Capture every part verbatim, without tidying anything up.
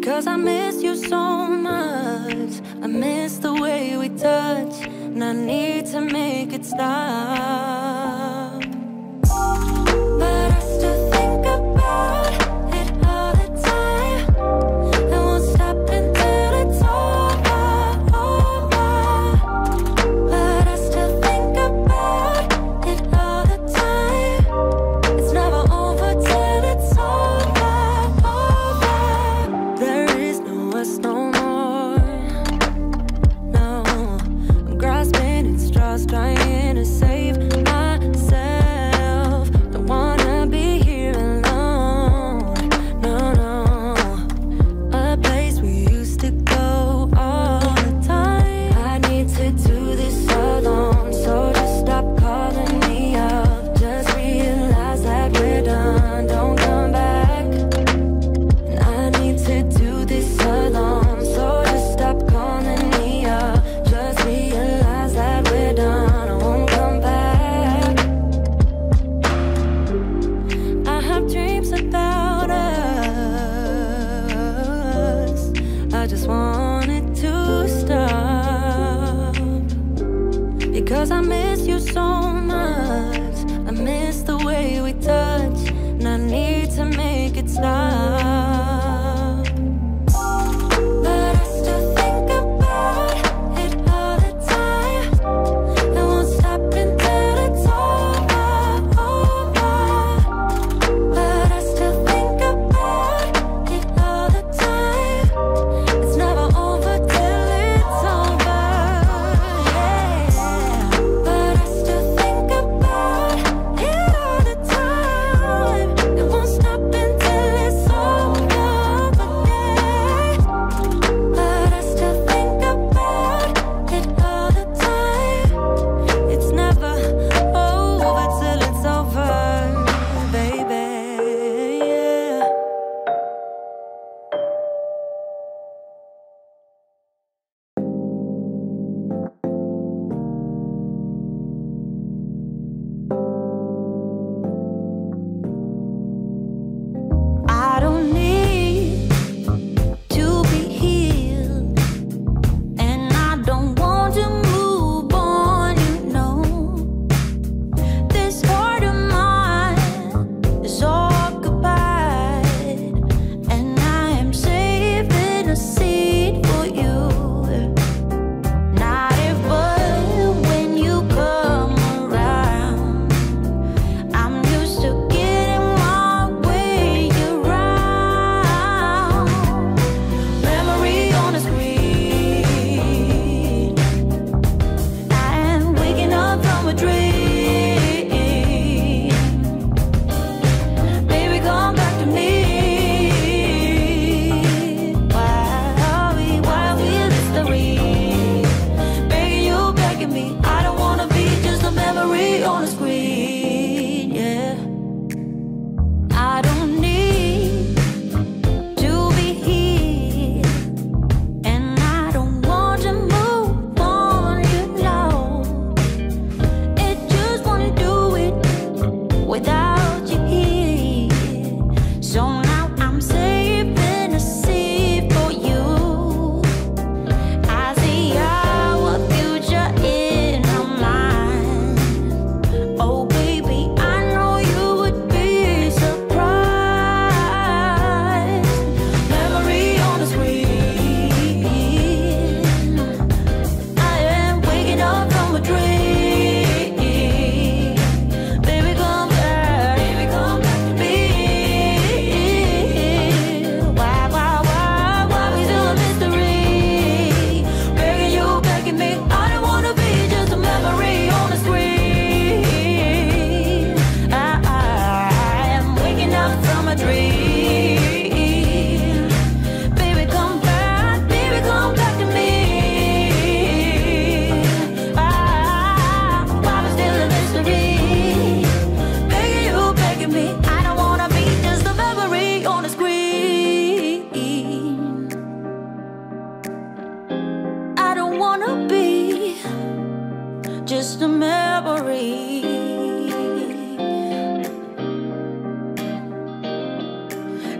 because I miss you so much. I miss the way we touch, and I need to make it stop. But I still think about it all the time. I won't stop until it's over, over. But I still think about it all the time. It's never over till it's over, over. There is no us no more. No, I'm grasping at straws, trying to save myself.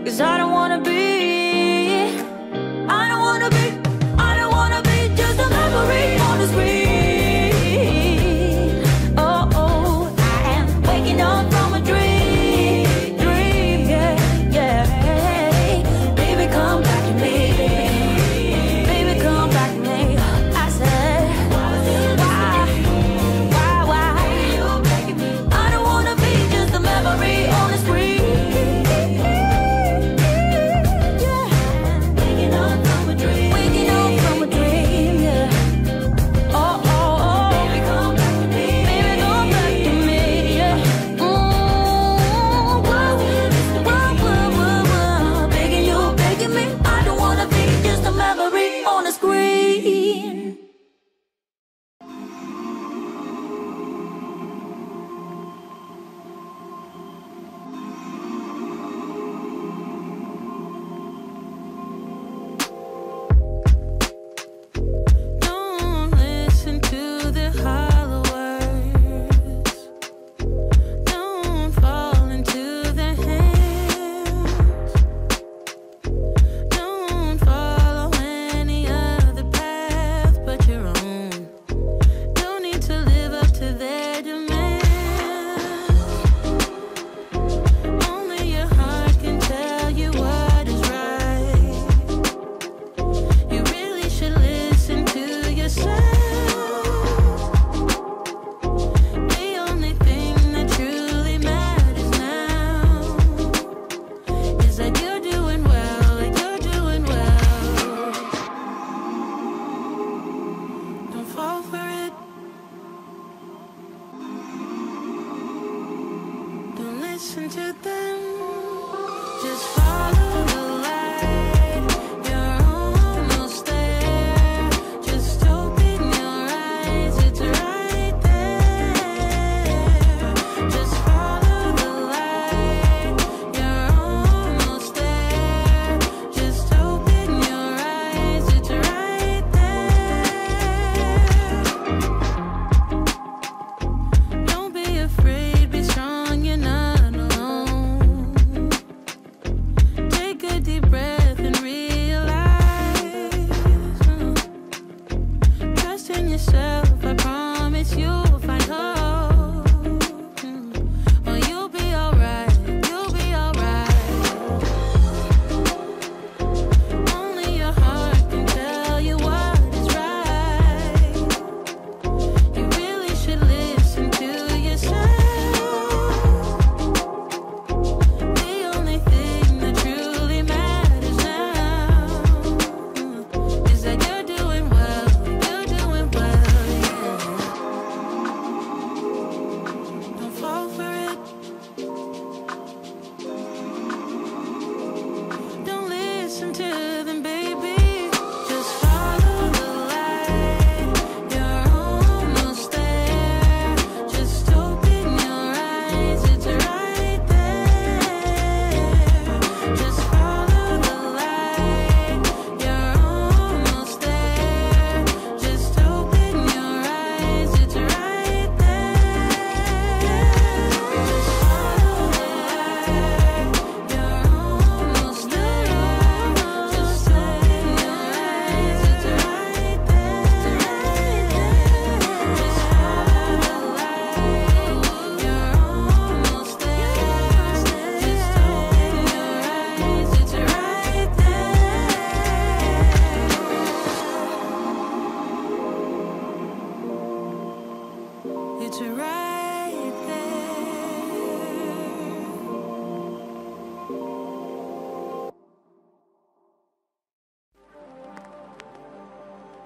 Cause I don't wanna be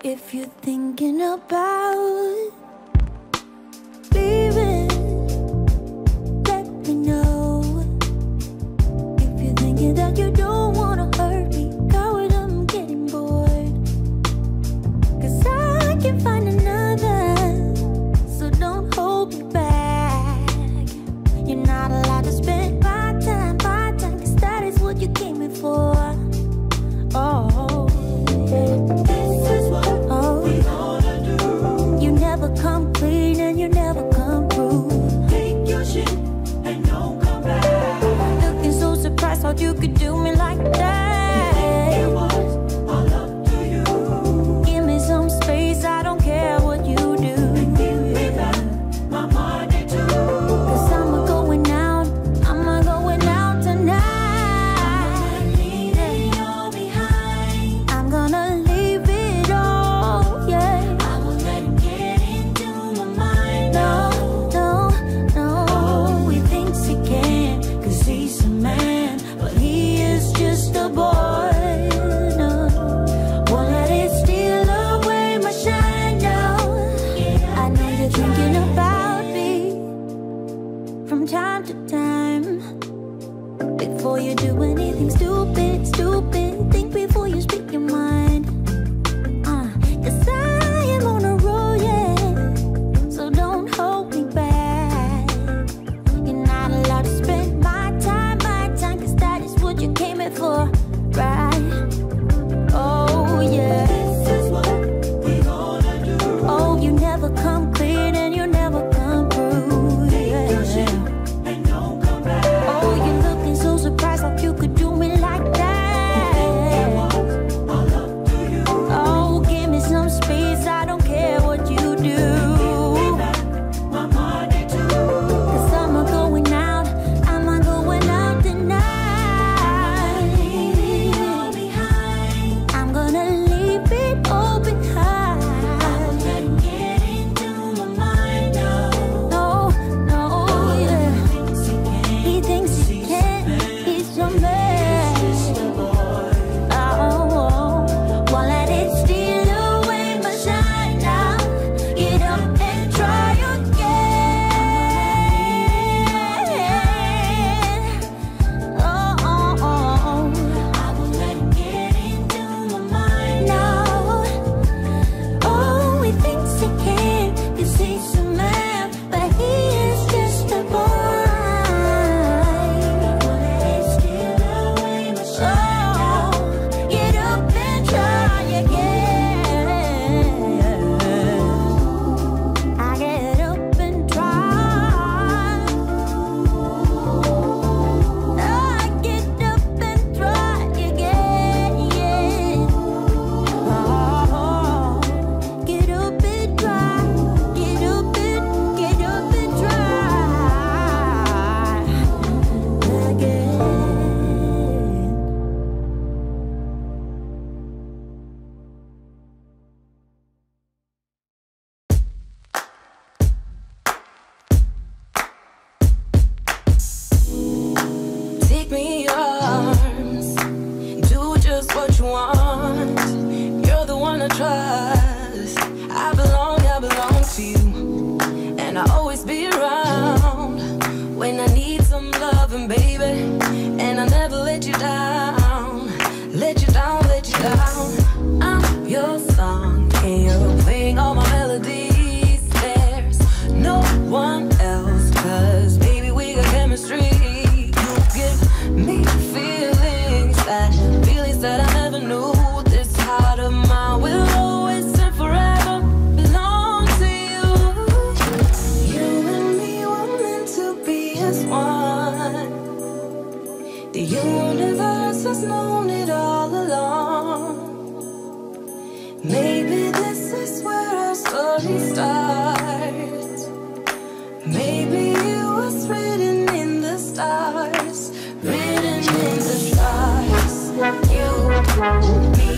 If you're thinking about leaving, let me know. If you're thinking that you don't wanna hurt me, coward, I'm getting bored. Cause I can find another, so don't hold me back. You're not allowed to spend my time, my time, cause that is what you came in for. Oh, yeah. This is what. You never come. Let you down, let you down. I'm your song. Can you sing all my melodies? There's no one else, cause baby we got chemistry. You give me feelings, that feelings that I never knew. This heart of mine will always and forever belong to you. You and me were meant to be as one. The universe has known it all. Maybe this is where our story starts. Maybe it was written in the stars, written in the stars. You, me,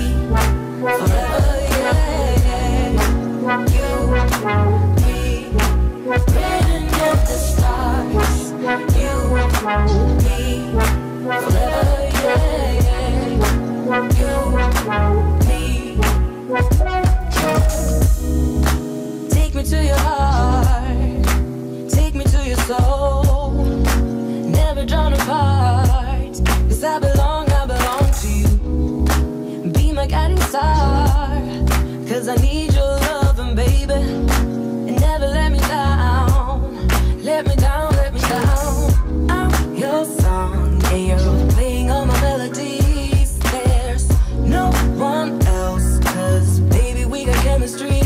forever, yeah. You, me, written in the stars. You, me, forever, yeah. You, take me to your heart, take me to your soul. Never drawn apart, cause I belong, I belong to you. Be my guiding star, cause I need your love, and baby, and never let me down. Let me down, let me down. I'm your song, and you're playing all my melodies. There's no one else, cause baby we got chemistry.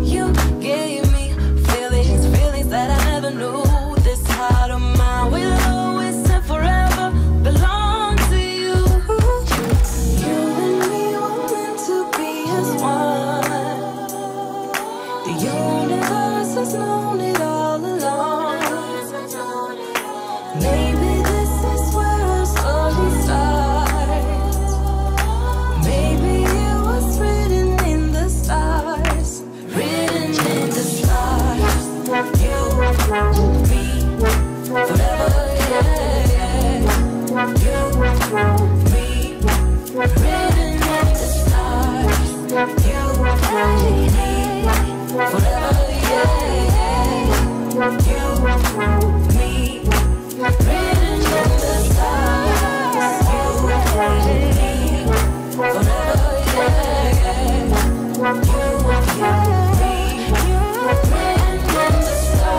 You gave me feelings, feelings that I never knew. This heart of mine will always and forever belong to you. You and me were meant to be as one. The universe has known it all along. Maybe this is where our story starts. Maybe you, me, forever, yeah. You, me, written in the stars. You, me, forever, yeah. You, me, written in the stars. You, me, forever, yeah. You, me,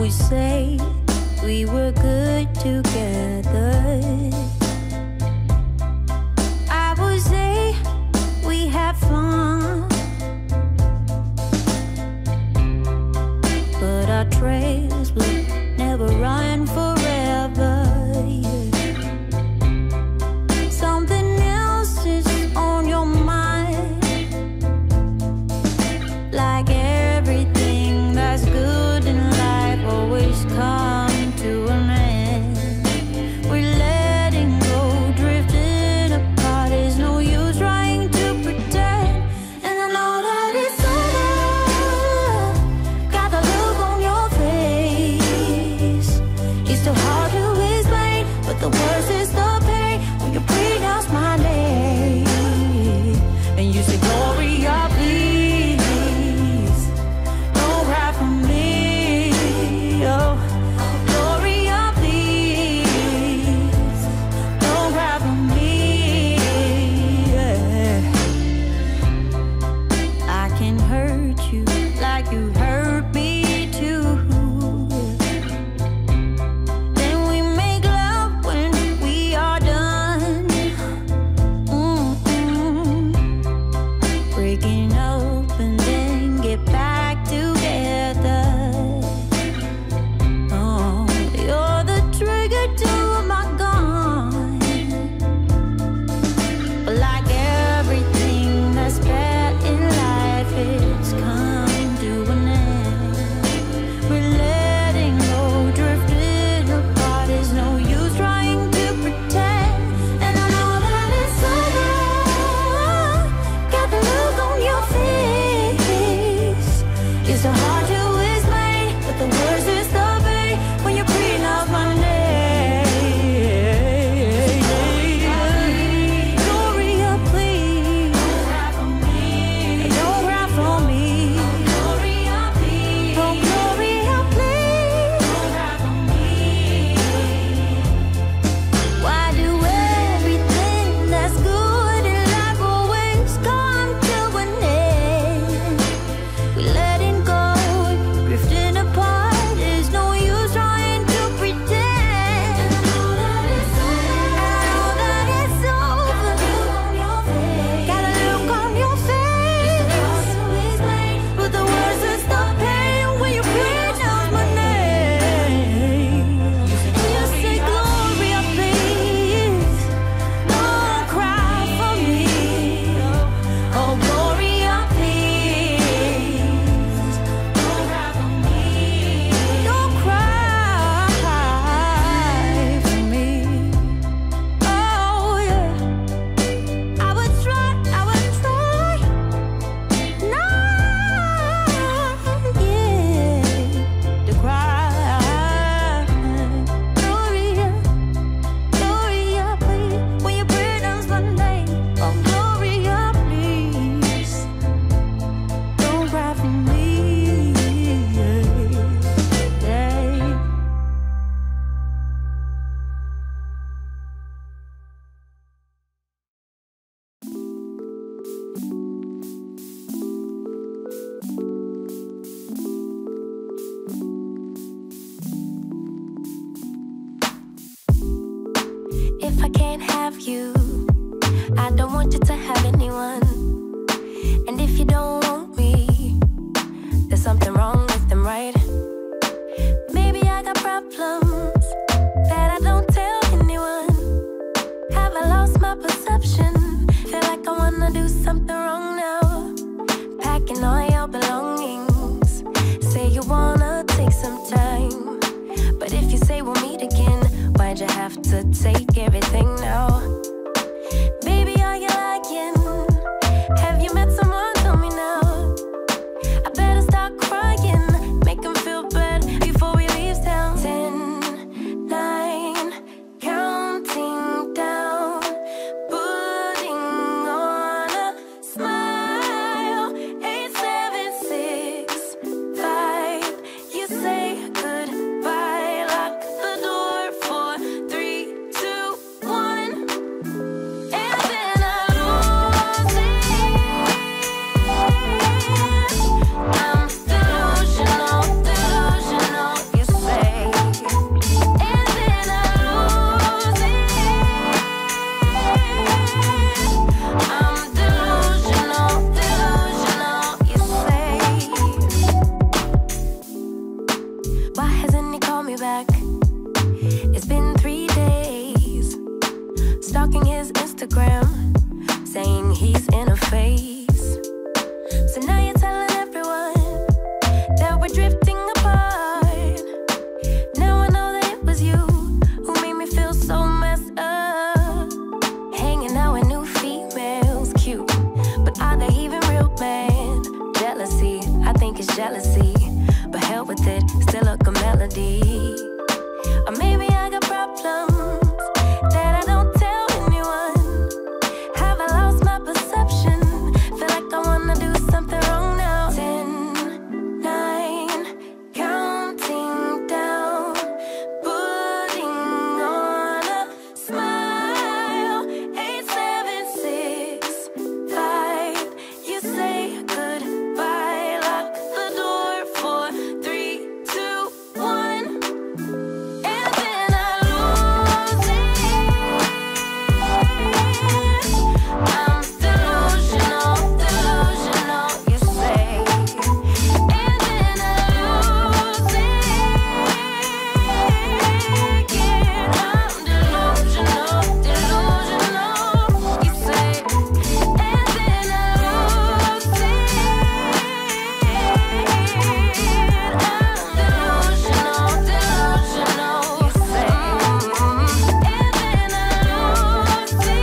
we say we were good together. I would say we had fun, but our trails will never run forever. Yeah. Something else is on your mind, like everything that's good come to an end. We're letting if I can't have you? I don't want you to have anyone. And if you don't want me, there's something wrong with them, right? Maybe I got problems that I don't tell anyone. Have I lost my perception? Feel like I wanna do something wrong now. Packing all your belongings. Say you wanna take some time, but if you say we'll meet again, why'd you have to take everything now? Baby, are you lying? Have you met someone? Tell me now. I better start crying, make them feel bad before we leave town. Ten, nine, counting down, putting on a smile. Eight, seven, six, five. You say goodbye, lock the door. Four, three, two, one, and then I lose it. I'm delusional, delusional. You say, and then I lose it. I'm delusional, delusional. You say, why hasn't he called me back? It's been three days. Stalking his Instagram, saying he's in a phase. So now you're telling everyone that we're drifting apart. Now I know that it was you who made me feel so messed up. Hanging out with new females, cute, but are they even real, man? Jealousy, I think it's jealousy, but hell with it, still a good melody. Or maybe I got problems that I don't tell anyone. Have I lost my perception? Feel like I wanna do something wrong now. Ten, nine, counting down, putting on a smile. Eight, seven, six, five. You say goodbye, lock the door. Four, three, two, one. And then I lose it. I'm delusional, delusional, you say. And then I lose it. Again, I'm delusional, delusional, you say. And then I lose it. I'm delusional, delusional, you say. And then I lose it. Ah,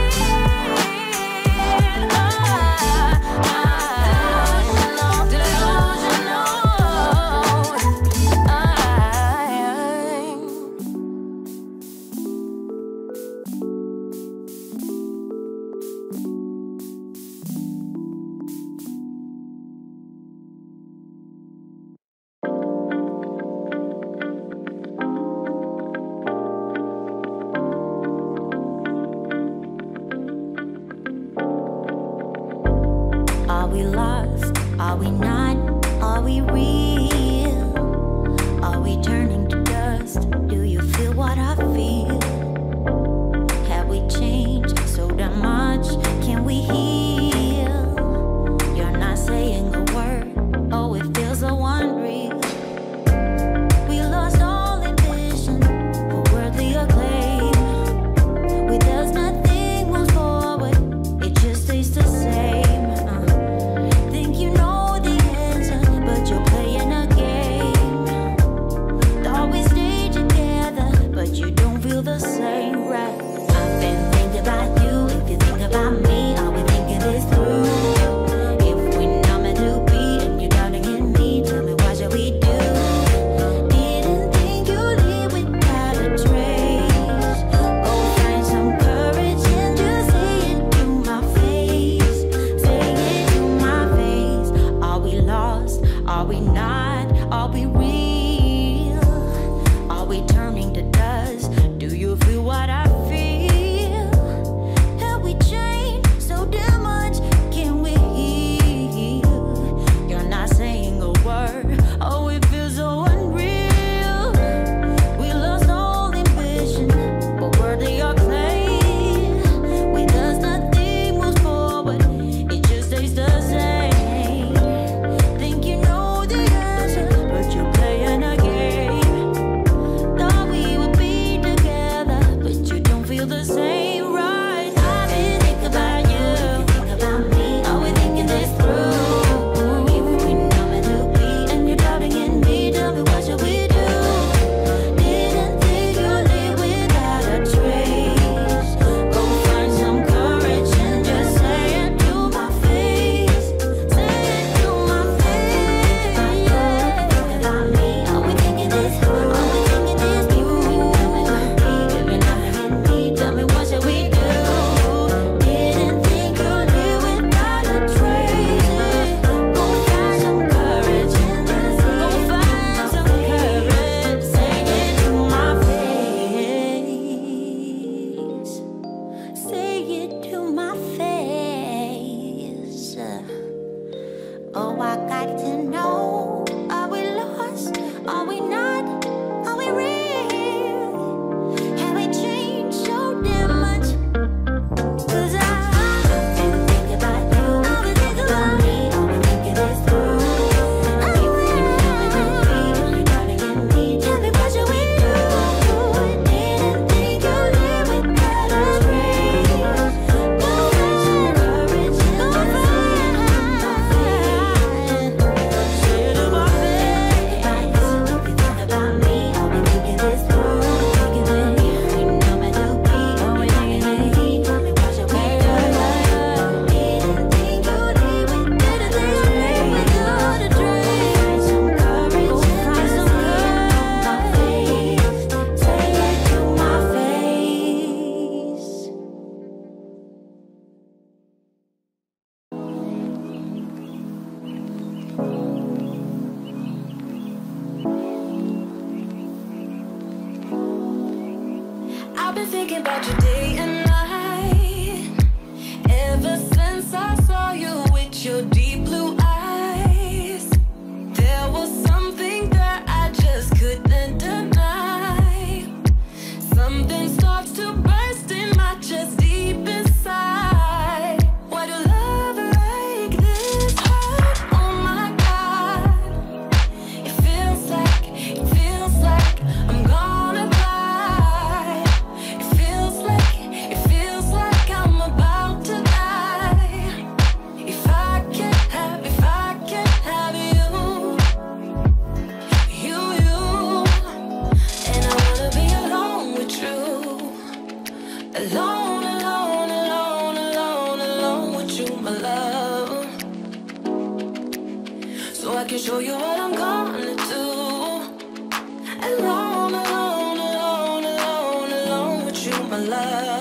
ah, delusional, delusional. I Are we lost? Are we not? Are we real? Are we turning to dust? Do you feel what I feel? Have we changed so damn much? Can we heal? You're not saying a word. Oh, it feels so unreal. We lost all ambition for worldly acclaim. With us, nothing moves forward. It just stays the same. Are we real? Are we turning to dust? Do you feel what? I've been thinking about you day and night, ever since I saw you with your deep blue eyes. There was something that I just couldn't deny. Something starts to burst in my chest, deep inside. Alone, alone, alone, alone, alone with you, my love. So I can show you what I'm gonna do. Alone, alone, alone, alone, alone with you, my love.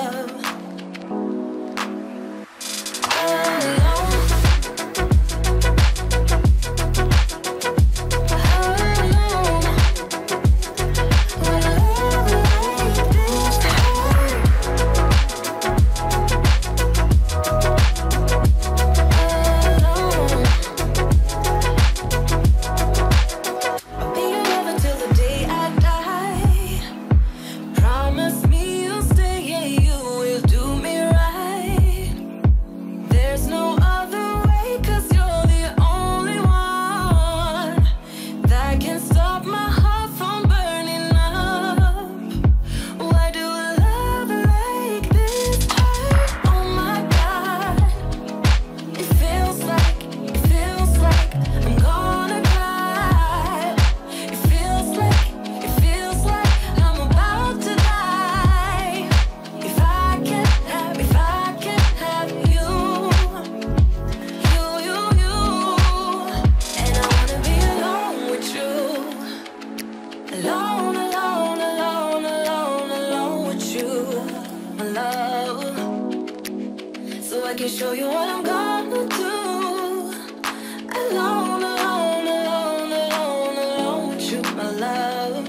I can show you what I'm gonna do. Alone, alone, alone, alone, alone with you, my love.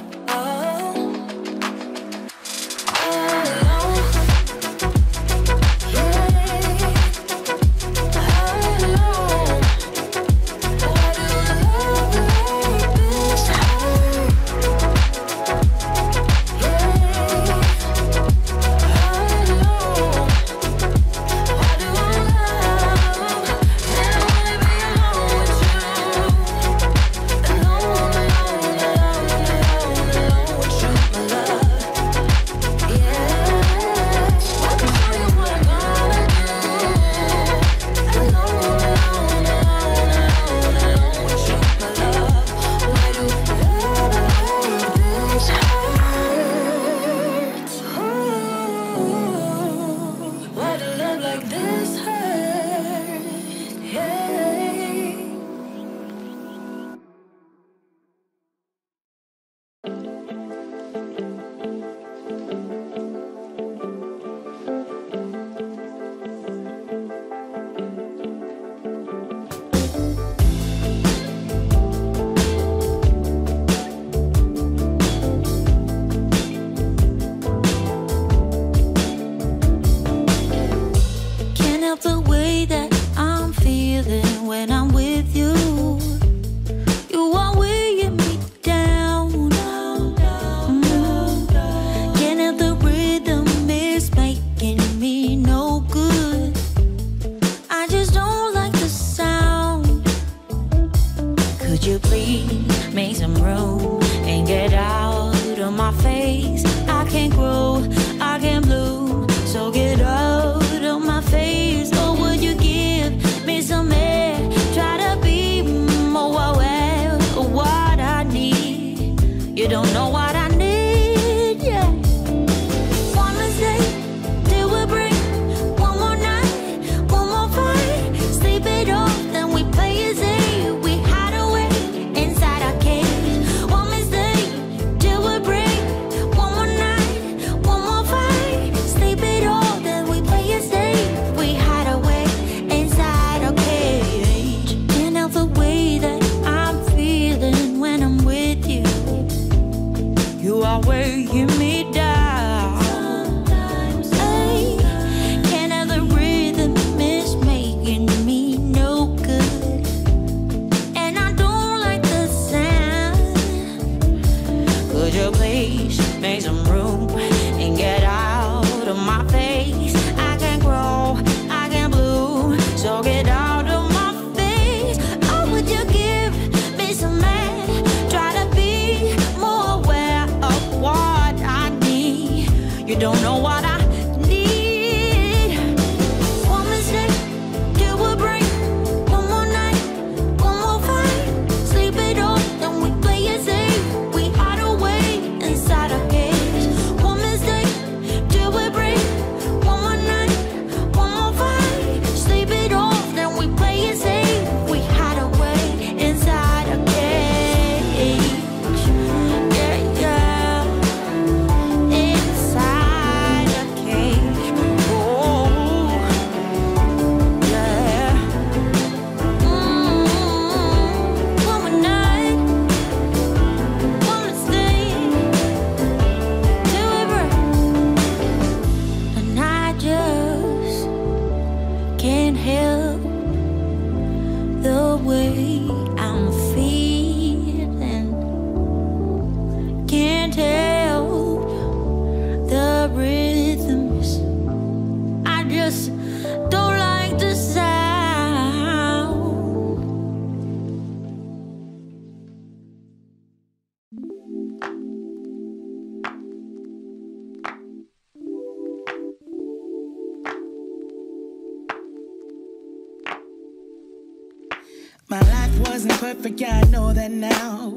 My life wasn't perfect, yeah, I know that now.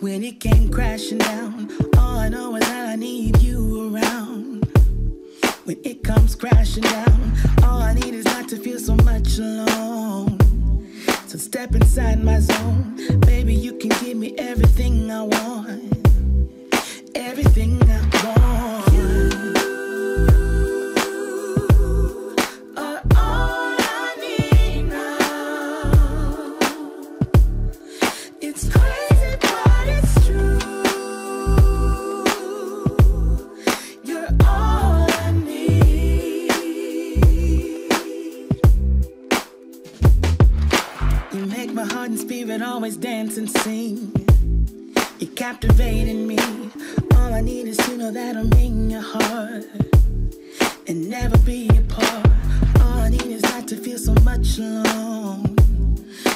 When it came crashing down, all I know is that I need you around. When it comes crashing down, all I need is not to feel so much alone. So step inside my zone, baby, you can give me everything I want. Everything I want. Always dance and sing, you're captivating me. All I need is to know that I'm in your heart and never be apart. All I need is not to feel so much alone.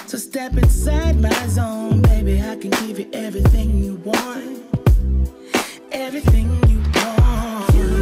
So step inside my zone, baby, I can give you everything you want. Everything you want. You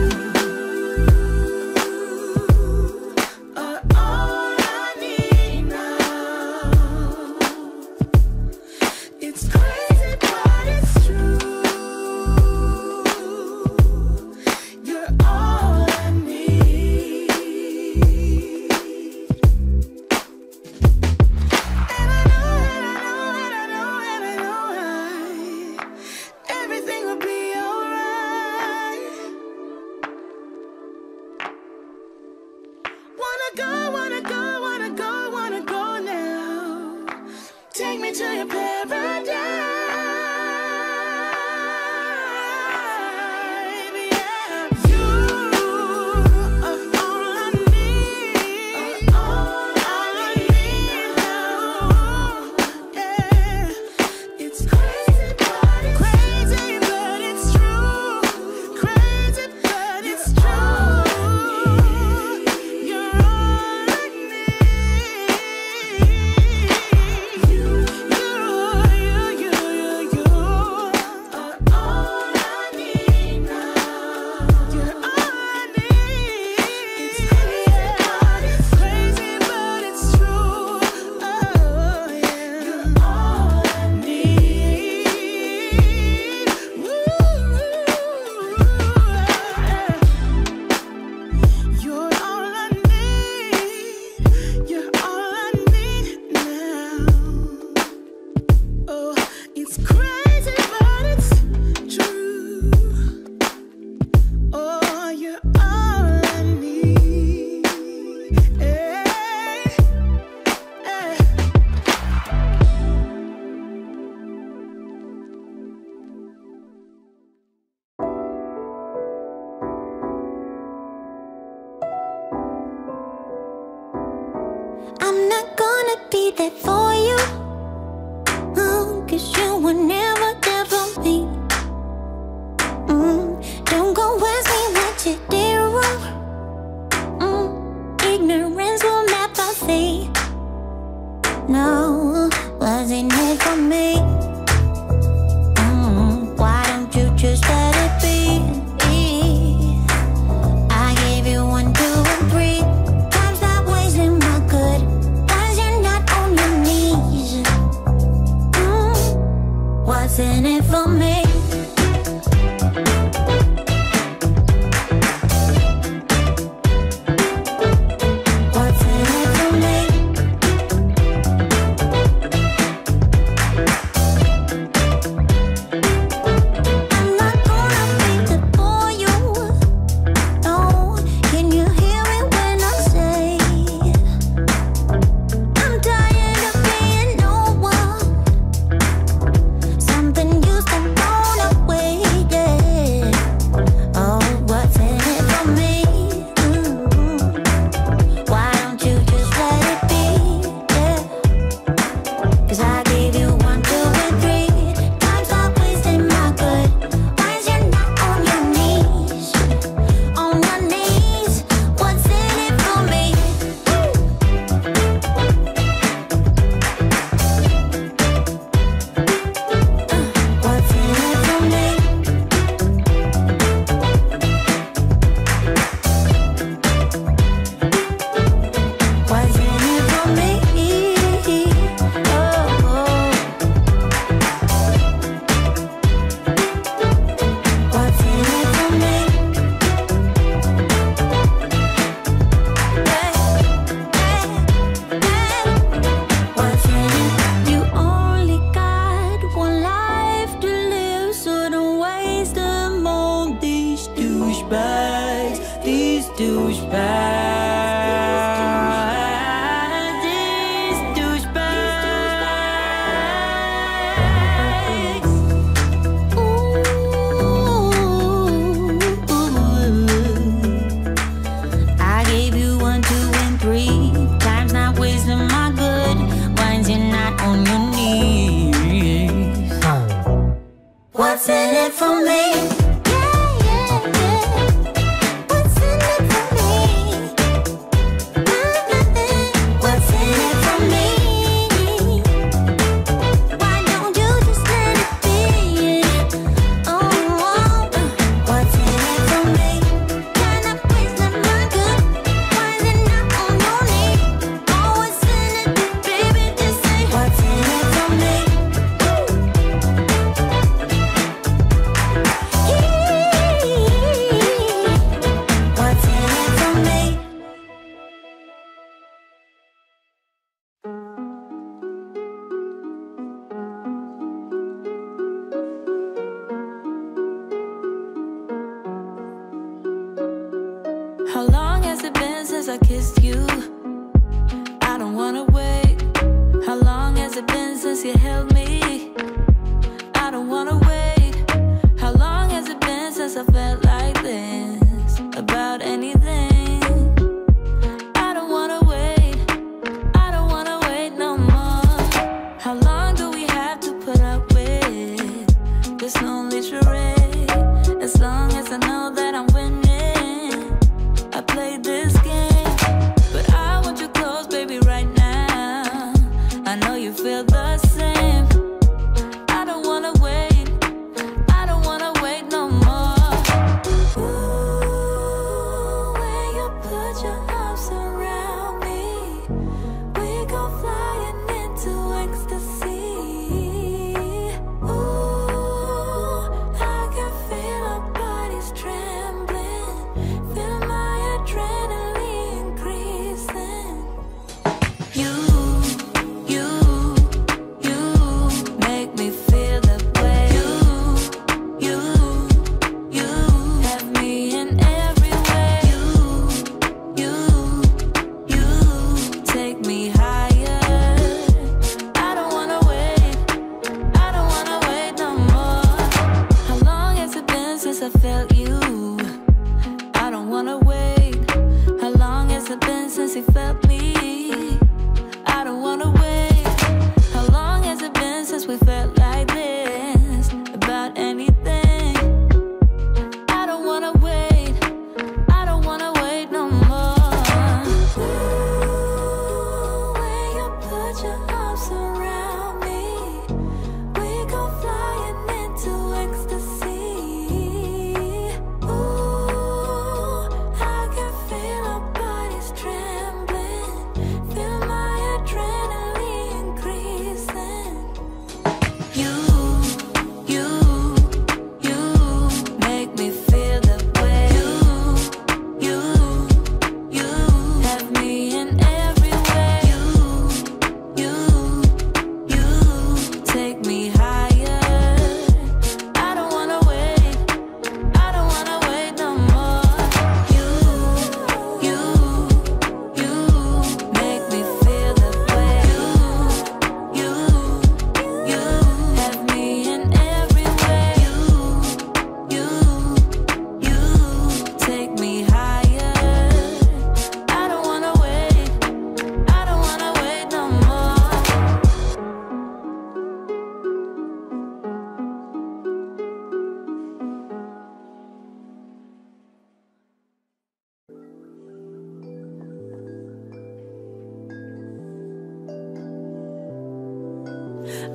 why don't you just let it be? these douchebags, these douchebags. Ooh, I gave you one, two, and three. Time's not wasting my good. Why's you not on your knees? What's in it for me? How long has it been since I kissed you? I don't wanna wait. How long has it been since you held me? I don't wanna wait. How long has it been since I felt like this about anything? I don't wanna wait. I don't wanna wait no more. How long do we have to put up with this lonely charade? As long as I know that I'm winning, feel the same. I don't wanna wait. I don't wanna wait no more. Ooh, when you put your arms around me, we go flying into ecstasy. Ooh, I can feel our bodies trembling, feel my adrenaline increasing. You.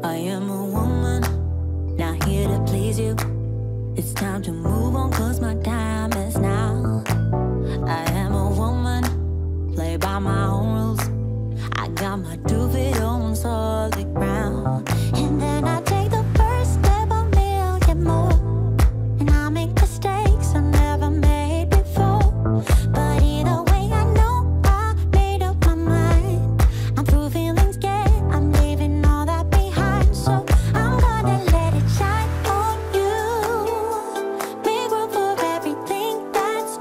I am a woman, not here to please you. It's time to move on, cause my time is now. I am a woman, play by my own rules. I got my duvet on solid ground. And then I take the first step, a million more. And I make mistakes I never made before. But either way, I know I made up my mind. I'm through feeling scared. That's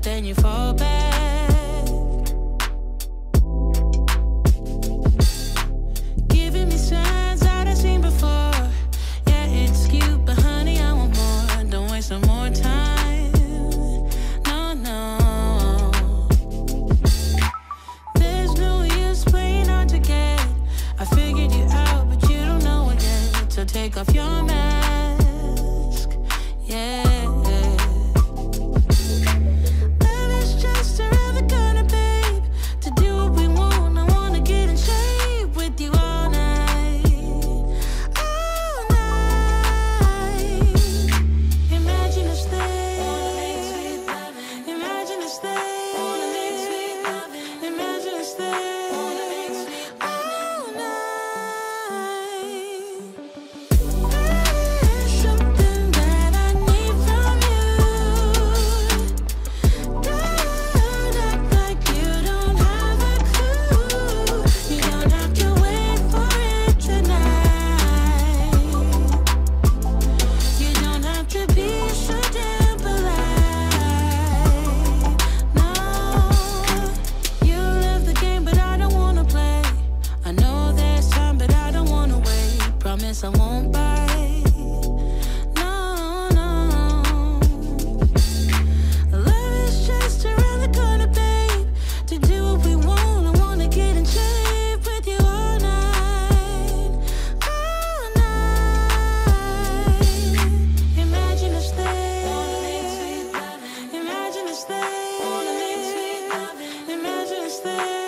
Then you fall back, giving me signs that I've seen before. Yeah, it's cute, but honey, I want more. Don't waste no more time, no, no. There's no use playing hard to get. I figured you out, but you don't know it yet. So take off your mask, yeah. I won't bite, no, no. Love is just around the corner, babe. To do what we want, I wanna get in shape with you all night, all night. Imagine us there, imagine us there, imagine us there.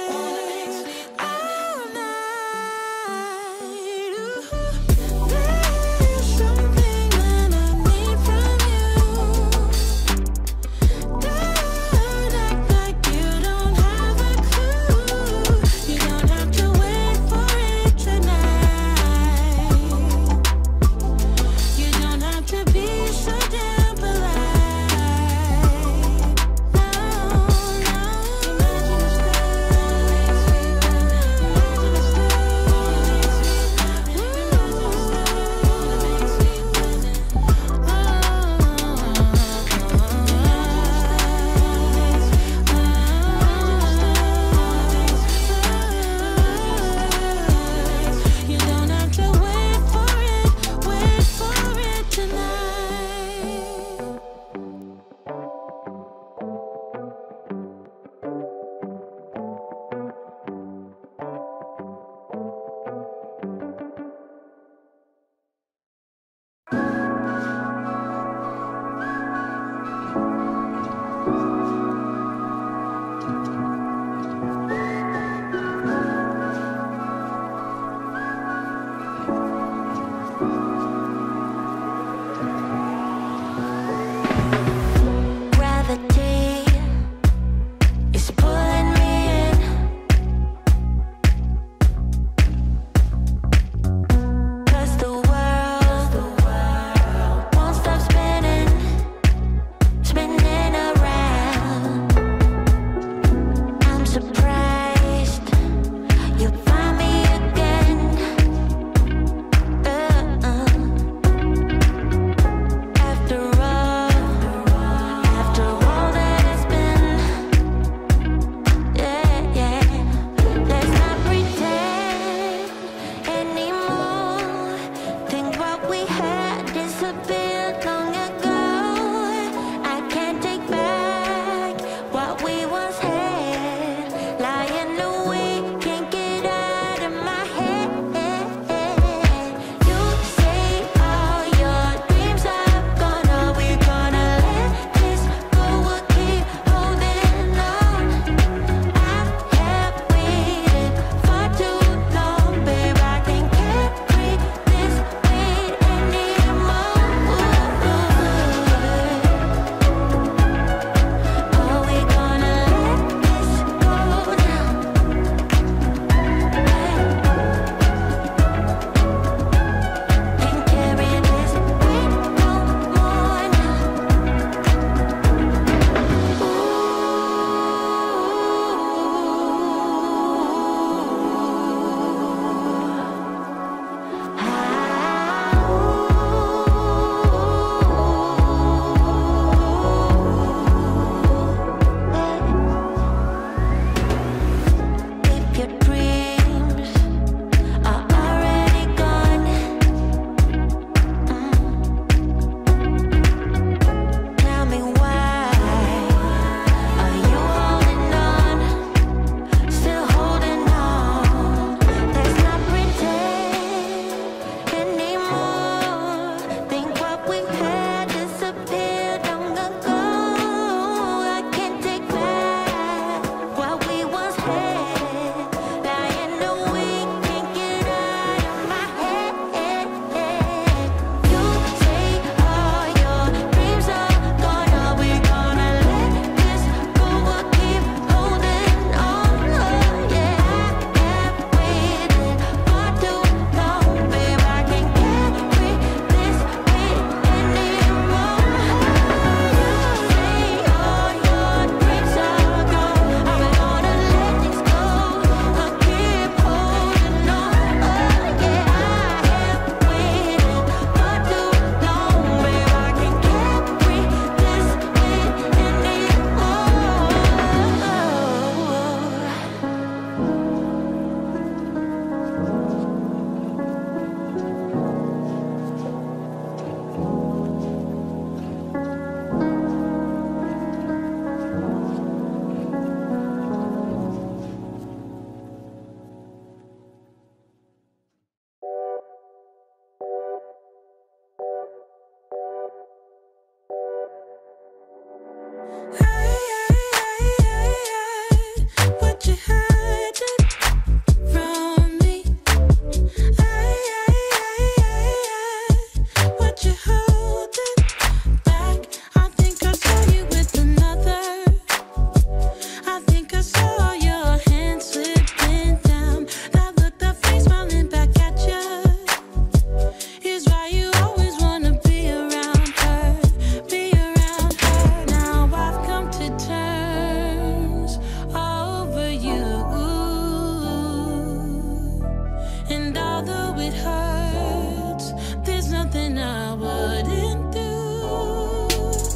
I wouldn't do.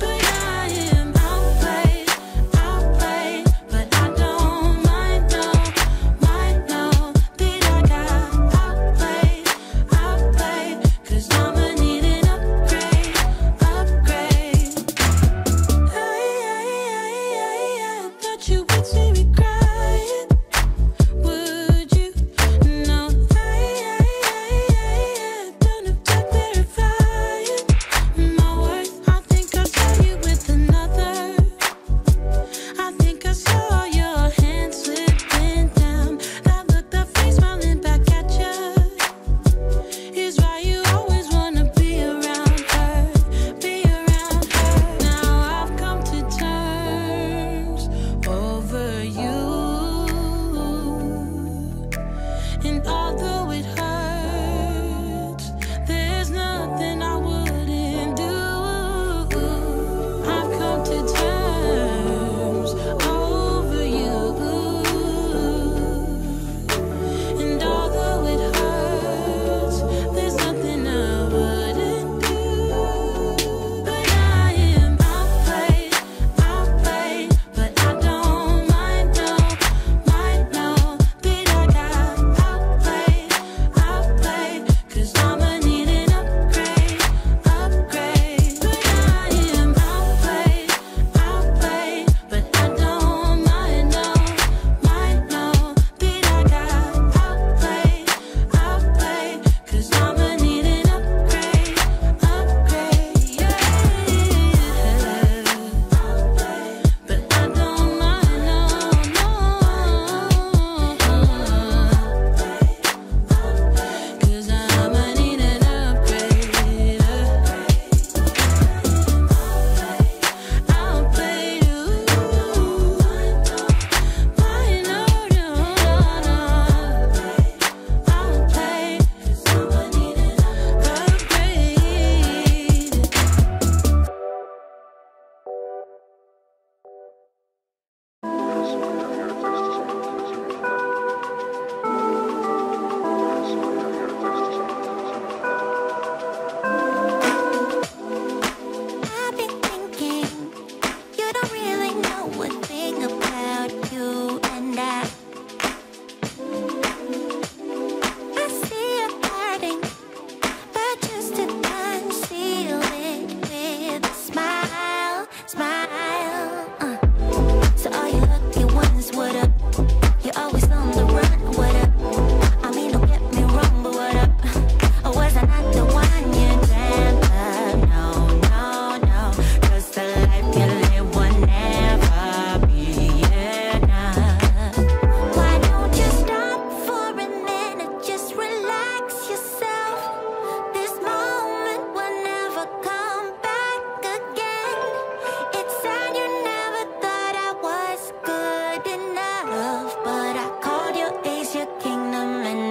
But I am outplayed, outplayed, but I don't mind, no, mind, no, that I got outplayed, outplayed, 'cause I'ma need an upgrade, upgrade. Ay, ay, ay, ay, I thought you would see me crying.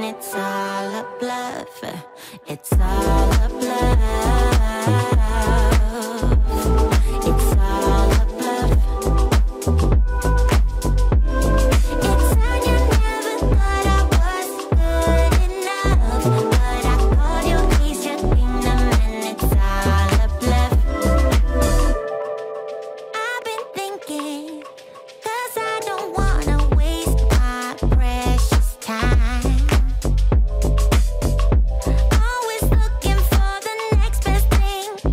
It's all a bluff. It's all a bluff. It's all you never thought I was good enough, but I call you ease your kingdom and it's all a bluff. I've been thinking, 'cause I don't wanna waste my precious time. Always looking for the next best thing.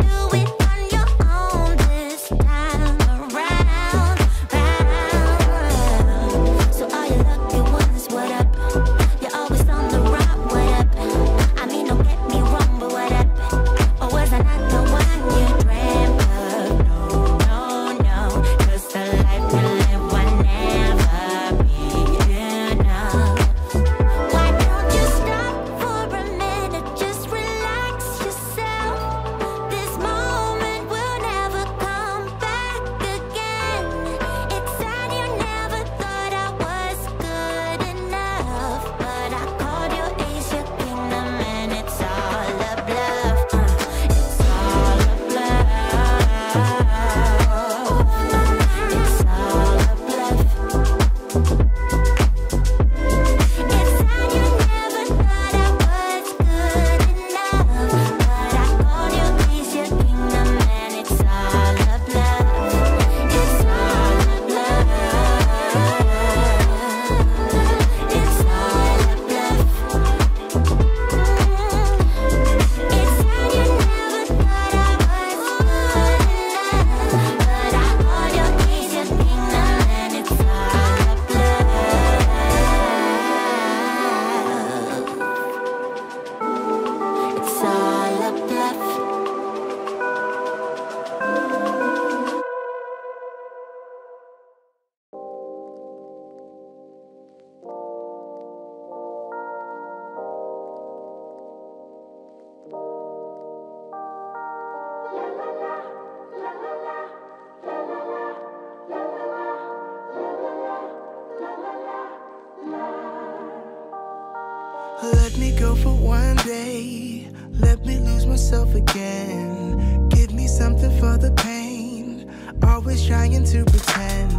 go for one day, let me lose myself again. Give me something for the pain, always trying to pretend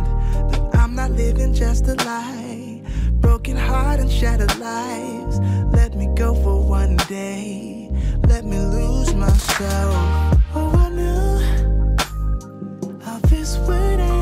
that I'm not living just a lie. Broken heart and shattered lives, let me go for one day, let me lose myself. Oh, I knew how this would end.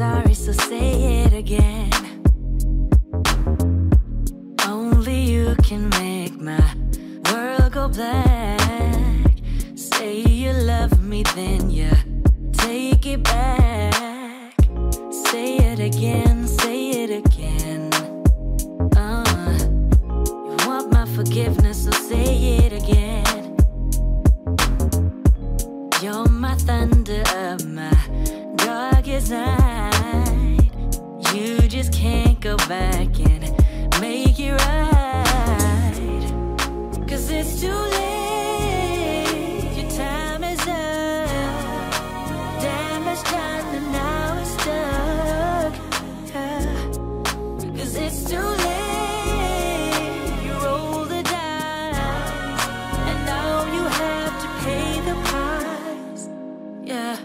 sorry, so say it again. Only you can make my world go black. Say you love me, then you take it back. Say it again, say it again. uh, You want my forgiveness, so say it again. You're my thunder of my darkest night. You just can't go back and make it right, 'cause it's too late. Your time is up. Damage done and now it's stuck. uh, 'Cause it's too late. You roll the dice and now you have to pay the price. Yeah.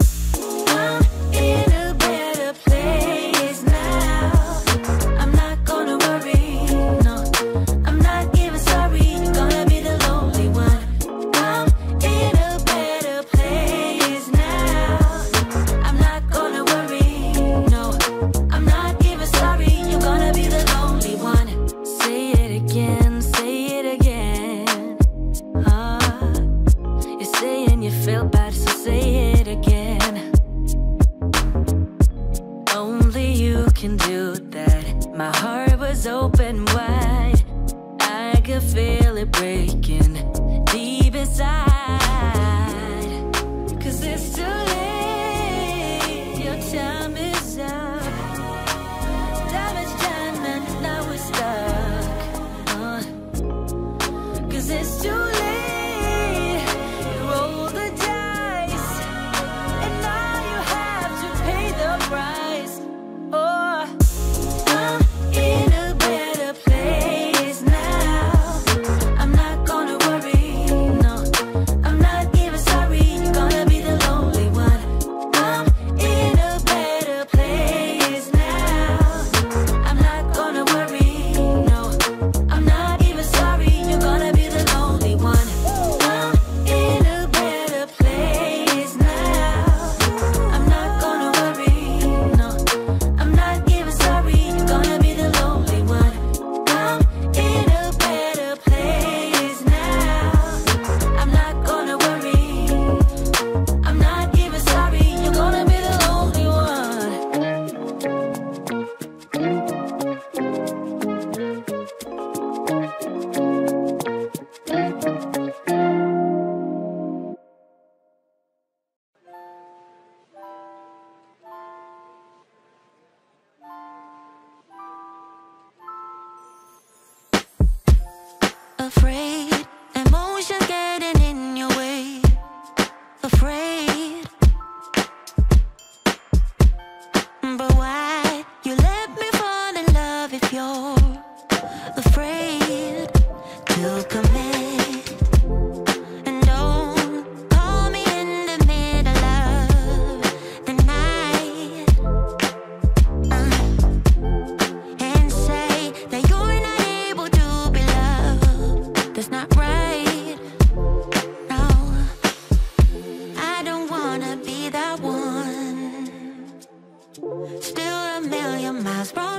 Oh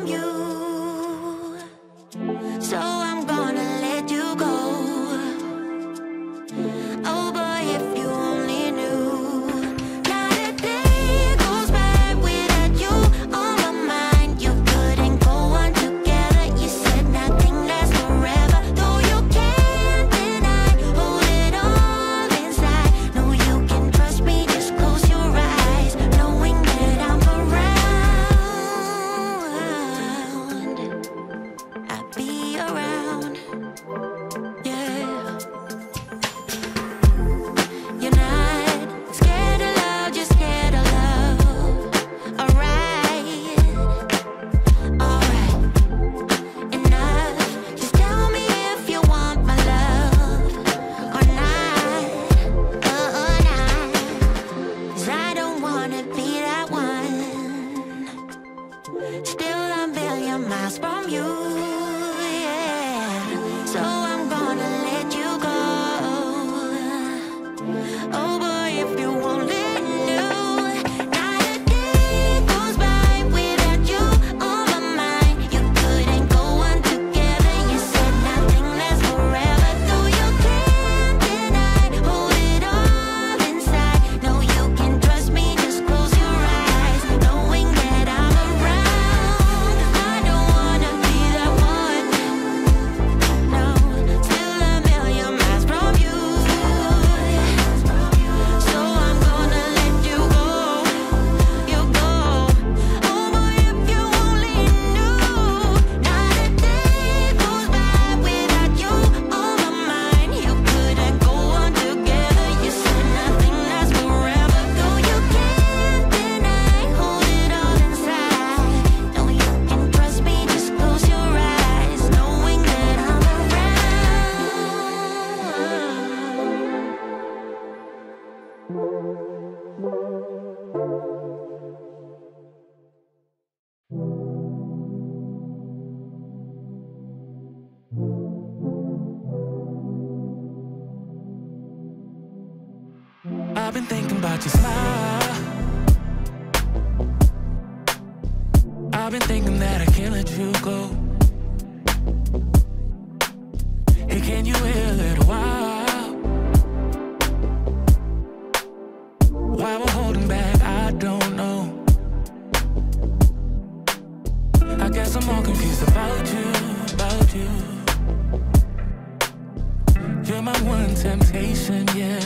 boy, if you only knew. Now the day goes by. been thinking about your smile. I've been thinking that I can't let you go. Hey, can you wait a little while? Why we're holding back, I don't know. I guess I'm all confused about you, about you. You're my one temptation, yeah.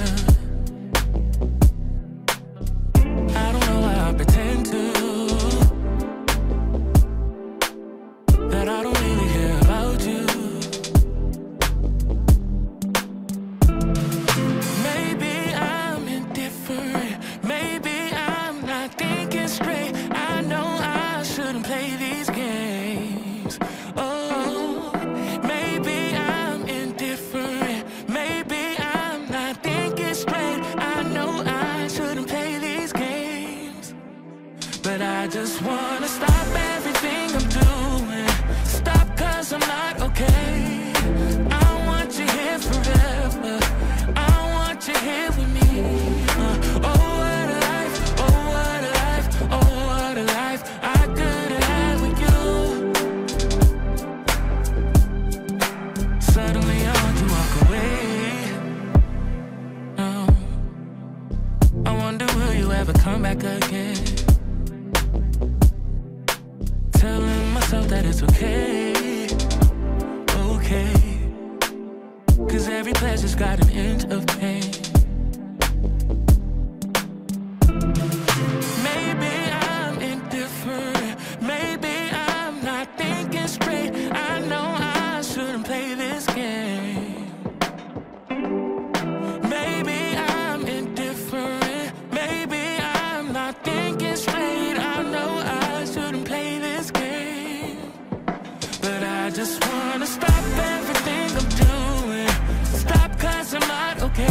But I just wanna stop everything I'm doing. Stop, 'cause I'm not okay. I want you here forever. I want you here with me. uh, Oh, what a life, oh, what a life, oh, what a life I could have had with you. Suddenly I want to walk away. oh, I wonder, will you ever come back again? That it's okay, okay. 'Cause every pleasure's got an end of pain. Maybe I'm indifferent, maybe I'm not thinking straight. I know I shouldn't play this game. Maybe I'm indifferent, maybe I'm not thinking straight. I know I shouldn't play this game. But I just wanna stop everything I'm doing. Stop, 'cause I'm not okay.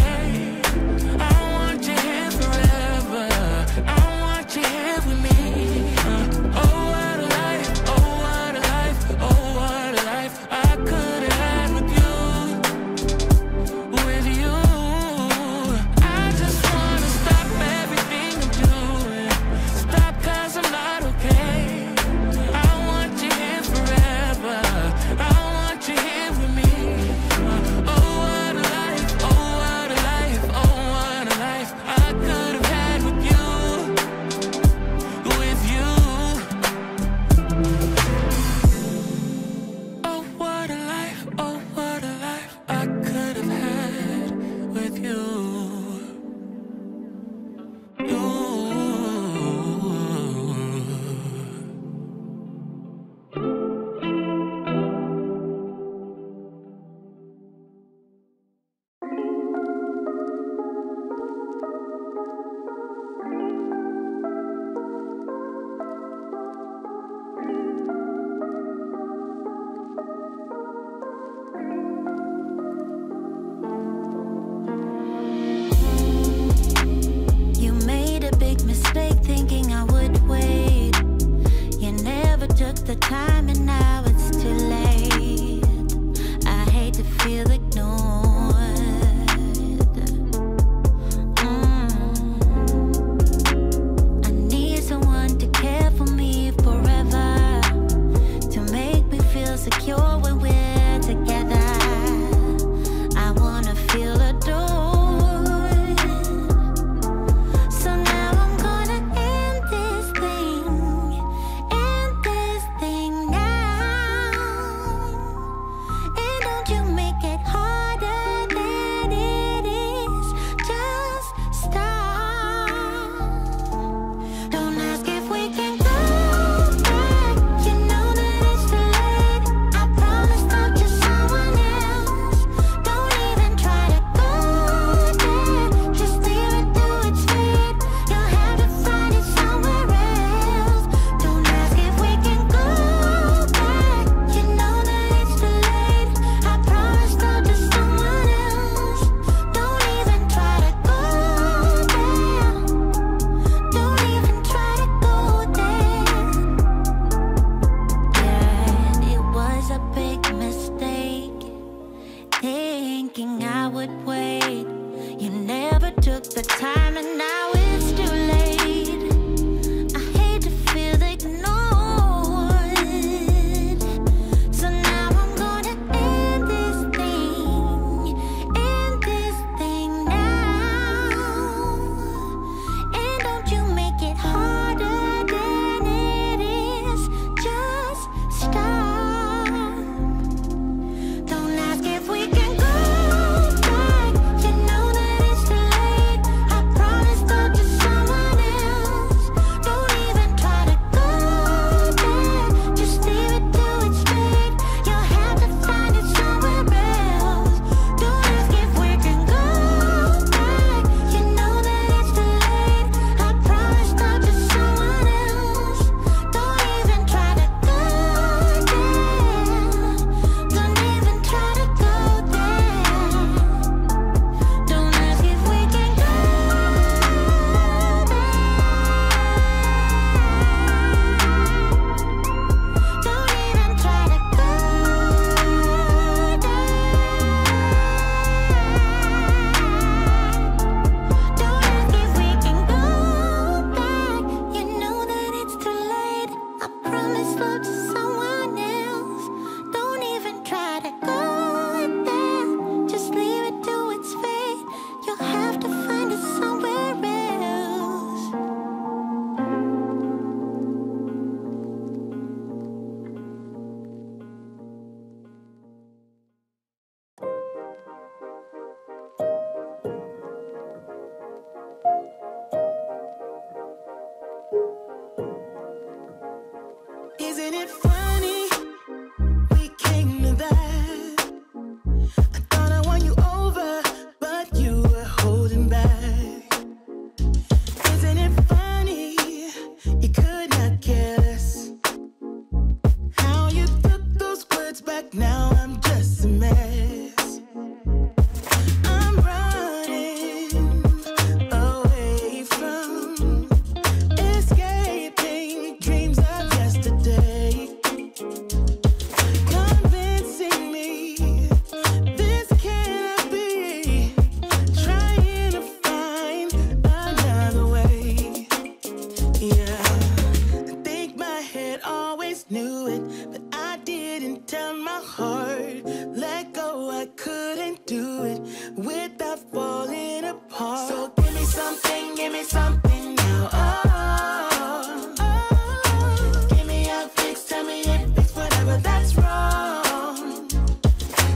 knew it, but I didn't tell my heart. Let go, I couldn't do it without falling apart. So give me something, give me something now. Oh, oh, oh. Give me a fix, tell me if it's whatever that's wrong.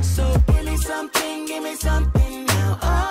So give me something, give me something now. Oh.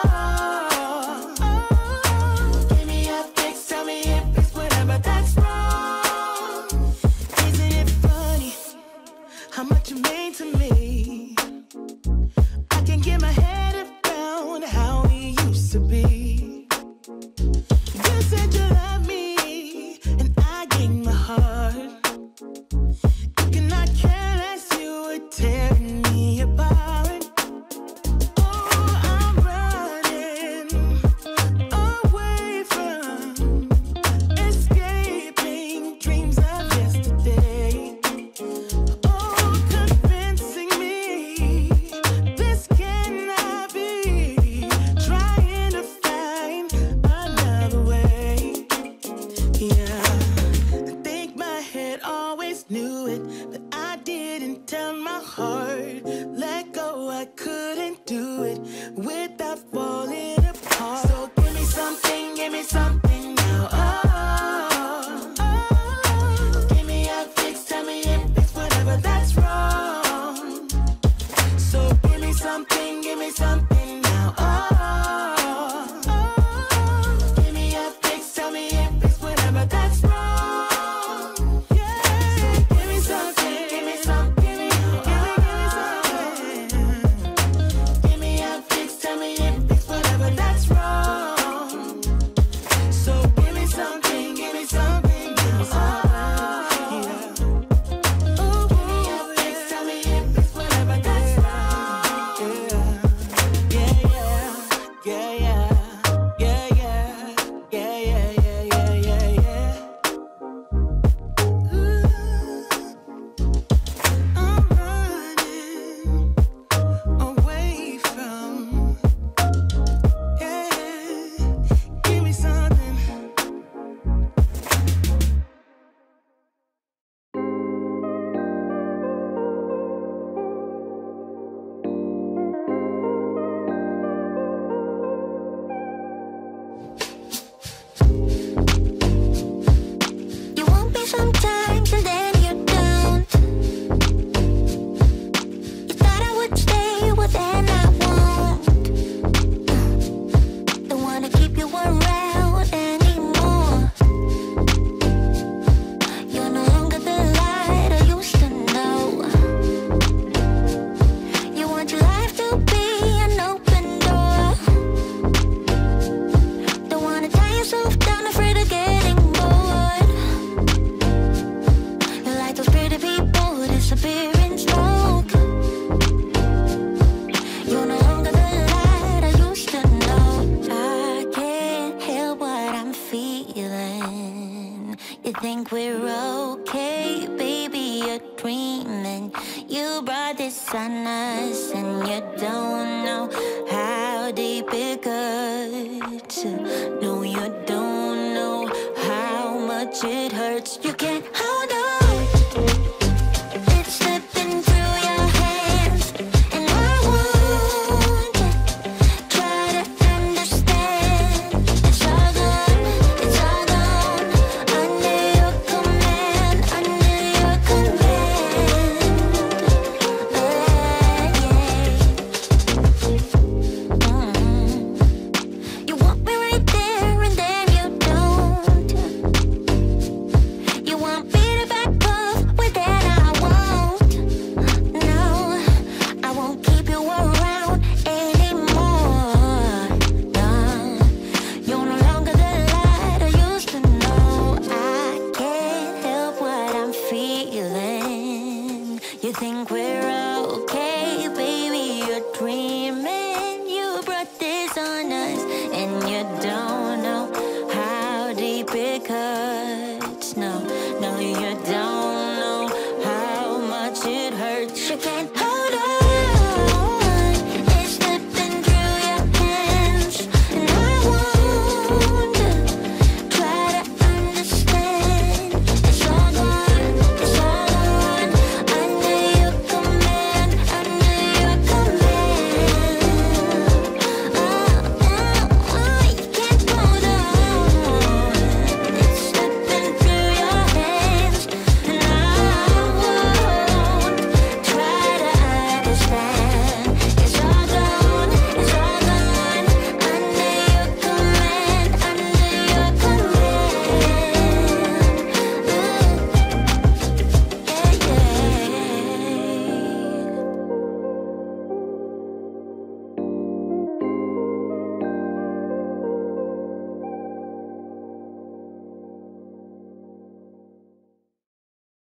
No, no, you don't know how much it hurts. You can't.